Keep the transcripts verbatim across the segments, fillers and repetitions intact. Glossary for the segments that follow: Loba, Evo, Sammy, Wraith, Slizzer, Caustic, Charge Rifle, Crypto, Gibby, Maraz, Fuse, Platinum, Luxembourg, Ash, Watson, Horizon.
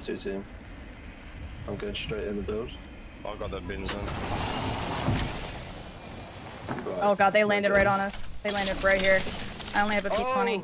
two team. I'm going straight in the build. I got the bins in. Right. Oh god, they landed right on us. They landed right here. I only have a P twenty.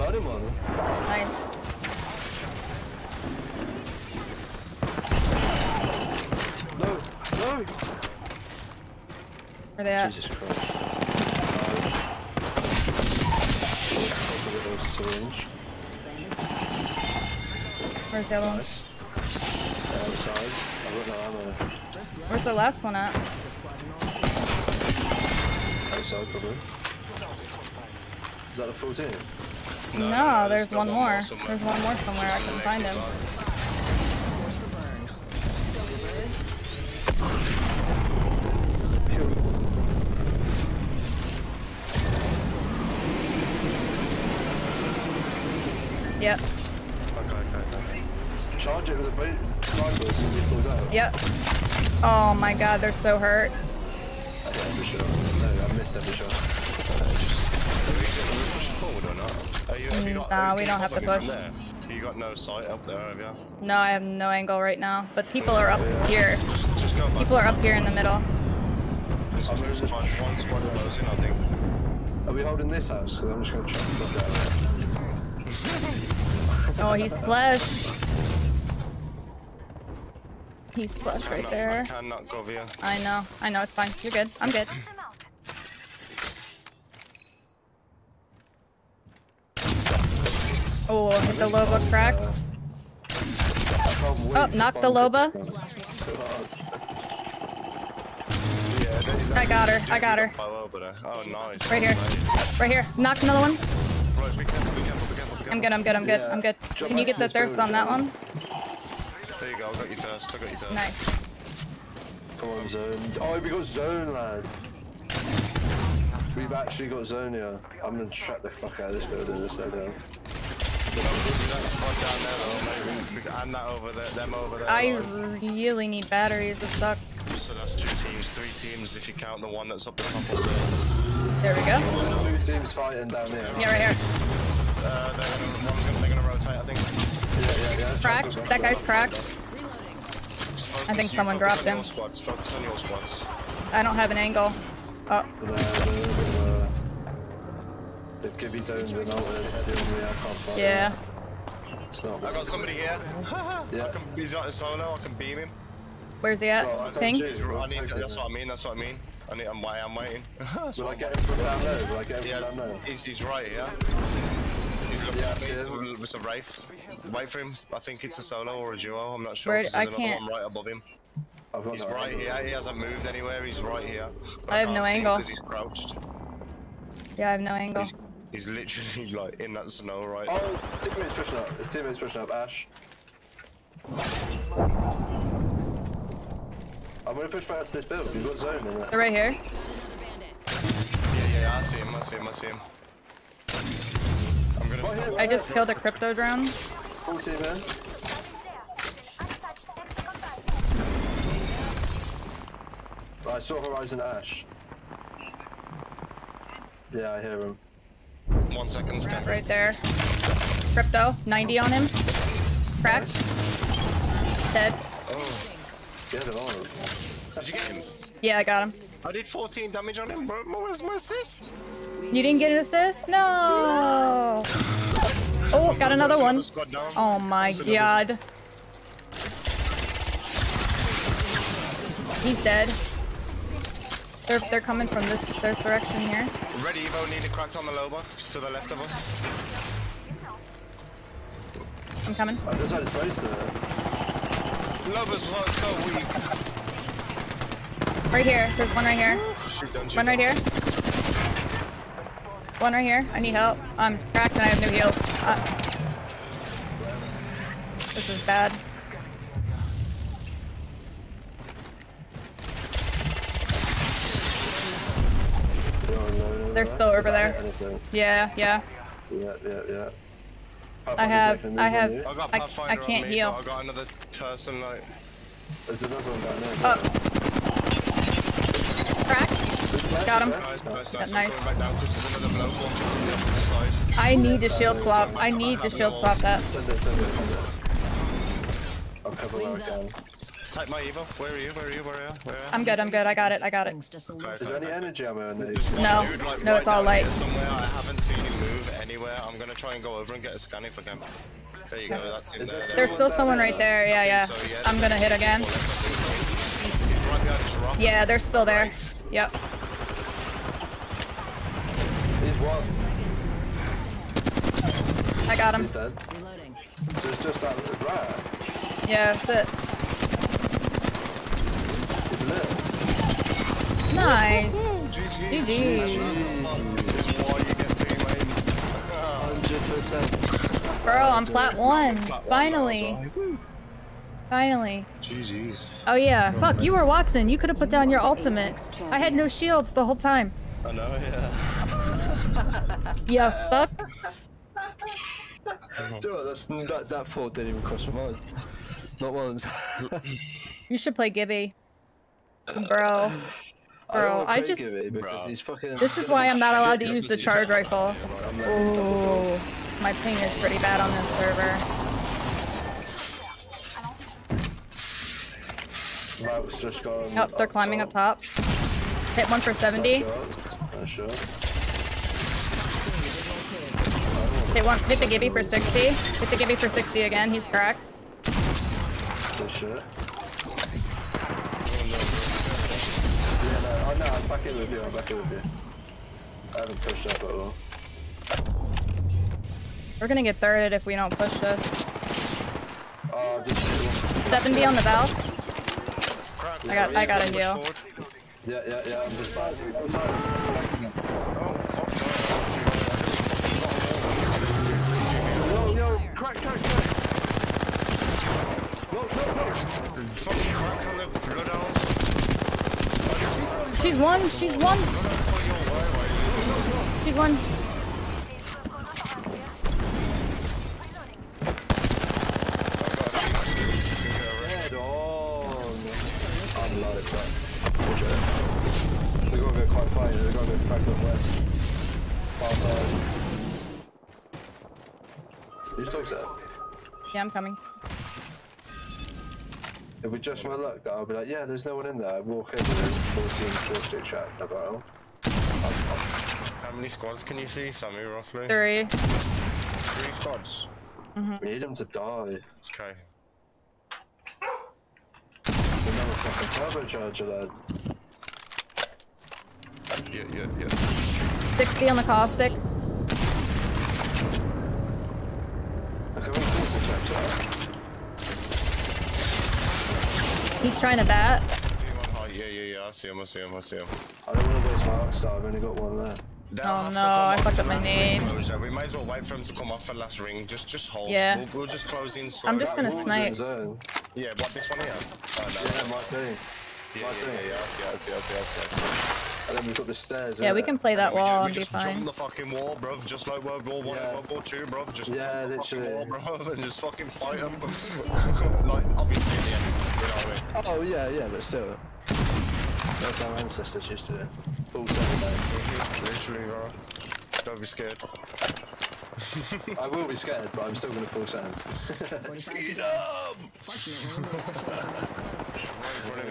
Oh. Nice. No, no. Where they at? Jesus Christ. Syringe. Where's the other nice. one? Outside. I don't know, I'm a... Where's the last one at? Outside, probably. Is that a full team? No, no there's, there's one, one more. more there's one more somewhere. I couldn't find him. Yep. Okay, okay, okay. Charge it with a boat. Charge it since it falls out. Yep. Oh my god, they're so hurt. I did every shot. No, I missed every shot. Uh, just... Are we pushing forward or not? Are you, have you got, nah, we don't have to push. You got no sight up there, have you? No, I have no angle right now. But people are up yeah. here. Just, just go people are up here in the middle. Just, just find one squad closing, I think. Are we holding this house? Because I'm just going to try and block that out. Oh, he's splashed. He's splashed cannot, right there. I cannot go via. I know. I know. It's fine. You're good. I'm good. Oh, hit the Loba cracked. Oh, knocked the Loba. I got her. I got her. Oh, nice. Right here. Right here. Knocked another one. Right, be careful, be careful, be careful, be careful. I'm good, I'm good, I'm good, yeah. I'm good. Jump Can you get the thirst on that one? There you go, I got your thirst, I got your thirst. Nice. Come on, zone. Oh, we got zone, lad. We've actually got zone here. I'm gonna trap the fuck out of this building, let's stay down. And that over there, them over there. I really need batteries, this sucks. So that's two teams, three teams if you count the one that's up the top over there. There we go. Two teams fighting down here. Yeah, right here. Uh, they're gonna, one's gonna, they're gonna rotate, I think. Yeah, yeah, yeah. Cracked. That on. guy's cracked. Focus, I think someone dropped him. Squads. Focus on your squads. I don't have an angle. Oh. It could be down the north. Yeah. It's not. I got somebody here. yeah. I can, he's got a solo. I can beam him. Where's he at? Well, Ping? I need to, that's what I mean. That's what I mean. I need, I'm, I'm waiting. Will I get him from down there? Will I get him yeah, from down there? He's, he's right here. He's looking yeah, at me. It's a Wraith. Wait for him. I think it's a solo or a duo. I'm not sure. Where, I can't. One right above him. He's right angle. here. He hasn't moved anywhere. He's right here. But I, I have no angle. Because he's crouched. Yeah, I have no angle. He's, he's literally like in that snow right now. Oh, his teammate's pushing up. His teammate's pushing up, Ash. I'm gonna push back to this build. You've got zone in there. They're right here. Yeah, yeah, I see him, I see him, I see him. I'm gonna right here, I just right killed right. a crypto drone. forty there. Right, I saw Horizon Ash. Yeah, I hear him. One second, right, right there. Crypto, ninety on him. Cracked. Nice. Dead. Oh. Yeah, did you get him? Yeah, I got him. I did fourteen damage on him, bro. Where's my assist? You didn't get an assist? No! Oh, got another one. Oh my god. He's dead. They're, they're coming from this, this direction here. Ready, Evo, need a crack on the Loba to the left of us. I'm coming. I just had his place there. Loba's was so weak. Right here. There's one right here. One right here. One right here. I need help. I'm cracked and I have no heals. Uh, this is bad. They're still over there. Yeah, yeah. Yeah, yeah, yeah. I have, I have, I, I can't me, heal. I got another person, like... There's another one down there. Oh. Cracked. Got him. Nice. nice, nice. nice. Back down, blow. Side. I need to shield slap. I need to shield slap that. I'll cover where I can. Type my Evo. Where are you? Where are you? Where are you? Where are you? I'm good. I'm good. I got it. I got it. Okay, is there any energy ammo in these? No. Dude, like, no, right it's all light. Somewhere I haven't seen you move anywhere. I'm gonna try and go over and get a scan if I can. There you go. That's in there. There's still someone right there. Yeah, yeah. So, yeah. I'm gonna hit again. Yeah, they're still there. Yep. He's one. I got him. He's dead. Reloading. So it's just that little riot. Yeah, that's it. He's lit. Nice. G G. one hundred percent. Bro, I'm plat one. Finally. Finally. G G's. Oh yeah. Oh, fuck, man. You were Watson. You could have put down your ultimate. I had no shields the whole time. I know, yeah. Yeah, fuck. Do you know what, that, that thought didn't even cross my mind. Not once. You should play Gibby. Bro. Bro, I, I just... Bro. He's fucking... This is why I'm not allowed to use the charge rifle. Ooh. My ping is pretty bad on this server. Right, was just going oh, they're up climbing top. up top. Hit one for seventy. Not sure. Not sure. Hit one. Hit the Gibby for sixty. Hit the Gibby for sixty again. He's cracked. Not sure. Yeah, no. Oh no, I'm back in with you. I'm back in with you. I haven't pushed up at all. We're gonna get thirded if we don't push this. Oh, just seventy on the valve. I got, I got a deal. Yeah, yeah, yeah, I'm just bad. Oh, sorry. Yo, yo, crack, crack, crack. No, no, no. Fucking cracks on the blood house. She's one, she's one. She's one. Yeah, I'm coming. It would be just my luck that I'll be like, yeah, there's no one in there. I walk in and fourteen kill stick shot in the barrel. How many squads can you see, Sammy, roughly? Three. Three squads? Mm-hmm. We need them to die. Okay. There's another fucking turbocharger, lad. Yeah, yeah, yeah. sixty on the caustic. He's trying to bat. Yeah, yeah, yeah. I see him. I see him. I see him. I don't want to waste my arcs, so I've only got one there. Oh no! I fucked up my nade. We might as well wait for him to come off the last ring. Just, just hold. Yeah. We'll, we'll just close in. Slowly. I'm just gonna snipe. Yeah. What this one here? Oh, no. Yeah, might be. Yeah, might yeah, be. yeah. I see. I see. I see. I see. I see. And then we've got the stairs. Yeah, we can play that wall and be fine. Just jump the fucking wall, bruv. Just like World War One and World War Two, bruv. Just yeah, literally. Wall, bruv, and just fucking fight them. Like, obviously, in the end, oh yeah, yeah, but still. That's our ancestors used to do. Full time, literally, bro. Don't be scared. I will be scared, but I'm still gonna full sound. Freedom!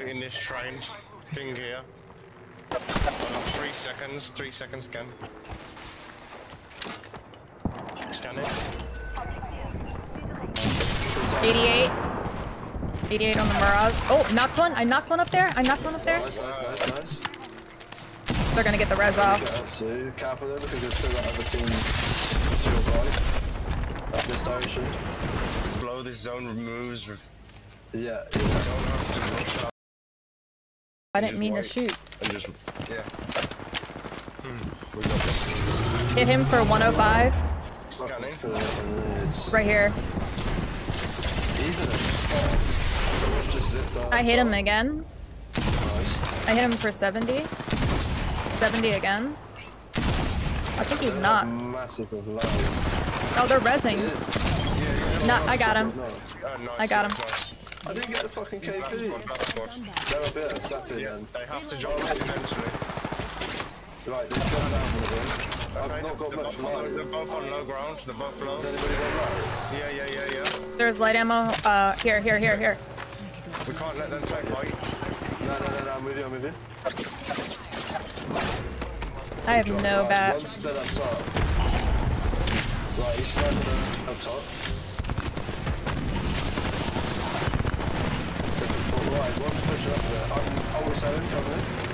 In this train thing here. Three seconds, three seconds scan. Scan it. eighty-eight. eighty-eight on the Maraz. Oh, knocked one. I knocked one up there. I knocked one up there. Nice, nice, nice, nice. They're gonna get the res off. Careful there because there's still that other team to avoid. Up this direction. Blow this zone moves. Yeah, yeah. I didn't mean to shoot. Just, yeah. Hmm. Hit him for one oh five. Scanning. Right here. I hit him again. I hit him for seventy. seventy again. I think he's not. Oh, they're rezzing. No, I got him. I got him. I didn't get the fucking K P. They're up here, Saturday. Yeah, they have to join eventually. Right, they're shut down from the room. I've okay. not got they're much low. They're both on low ground. They're both low. Is anybody going low? Yeah, yeah, yeah, yeah. There's light ammo. Uh, here, here, here, here. We can't let them take light. No, no, no, no. I'm with you, I'm with you. I have no bat. One's still up top. Right, he's standing up top. Right, one push up there. I'm always seven, coming in.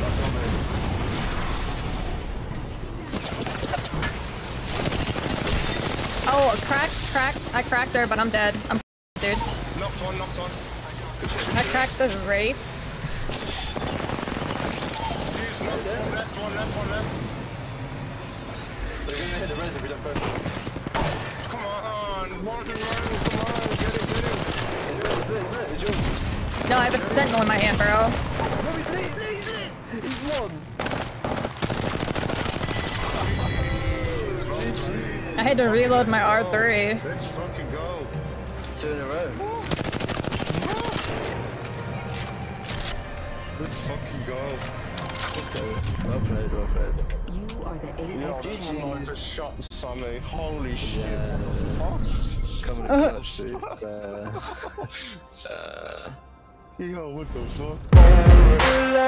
That's not me. Oh, cracked, cracked. I cracked her, but I'm dead. I'm dude. Knocked on, knocked on. I cracked the Wraith. Fuse knocked in. Left one, left one, left. They're gonna hit the res if we don't push. Come on, walk and roll, come on. No, I have a sentinel in my hand, bro. No, he's lit, he's lit, he's lit! He's won! I had to reload my R three. Let's fucking go. Two in a row. Let's fucking go. Let's go. Well played, well played. You are the A X. You know, shot Sammy. Holy shit. Yeah. What the fuck? Coming to touch dude. Uh, uh. Yo, what the fuck?